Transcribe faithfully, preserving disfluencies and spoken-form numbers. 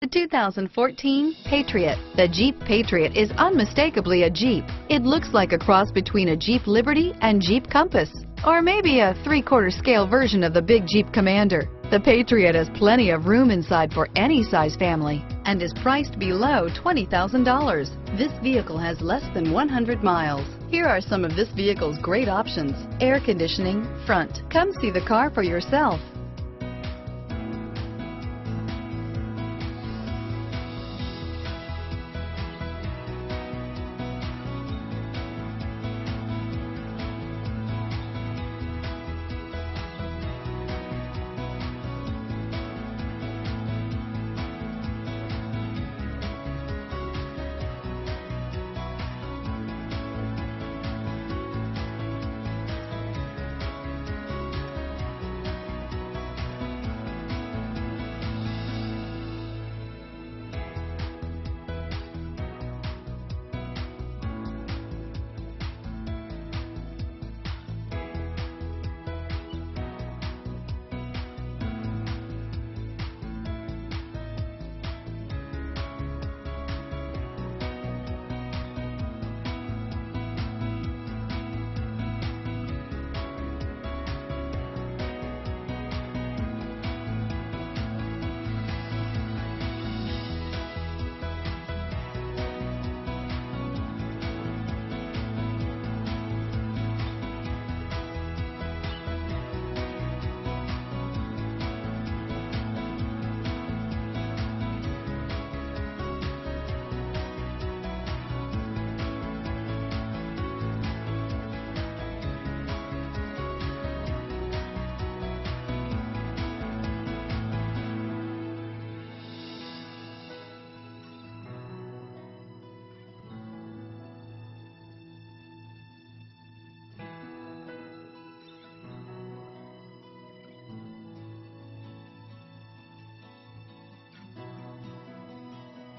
The two thousand fourteen Patriot. The Jeep Patriot is unmistakably a Jeep. It looks like a cross between a Jeep Liberty and Jeep Compass, or maybe a three-quarter scale version of the big Jeep Commander. The Patriot has plenty of room inside for any size family and is priced below twenty thousand dollars. This vehicle has less than one hundred miles. Here are some of this vehicle's great options: air conditioning, front. Come see the car for yourself.